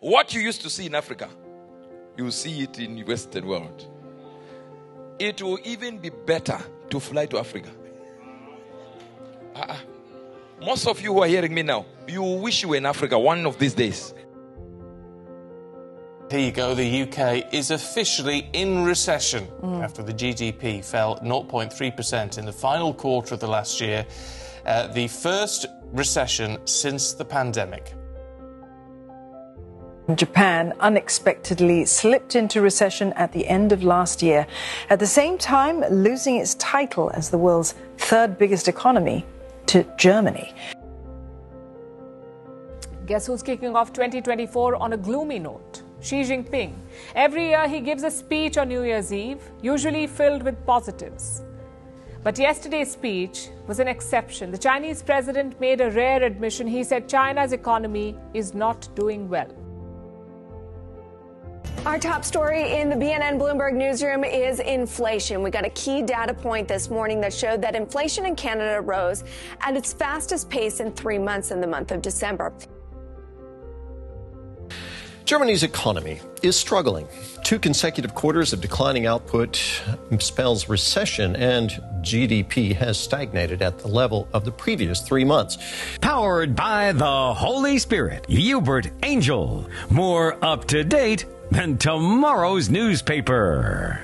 What you used to see in Africa, you will see it in the Western world. It will even be better to fly to Africa. Most of you who are hearing me now, you wish you were in Africa one of these days. Here you go, the UK is officially in recession after the GDP fell 0.3% in the final quarter of the last year, the first recession since the pandemic. Japan unexpectedly slipped into recession at the end of last year, at the same time losing its title as the world's third biggest economy to Germany. Guess who's kicking off 2024 on a gloomy note? Xi Jinping. Every year he gives a speech on New Year's Eve, usually filled with positives. But yesterday's speech was an exception. The Chinese president made a rare admission. He said China's economy is not doing well. Our top story in the BNN Bloomberg newsroom is inflation. We got a key data point this morning that showed that inflation in Canada rose at its fastest pace in 3 months in the month of December. Germany's economy is struggling. 2 consecutive quarters of declining output spells recession, and GDP has stagnated at the level of the previous 3 months. Powered by the Holy Spirit, Uebert Angel. More up to date than tomorrow's newspaper.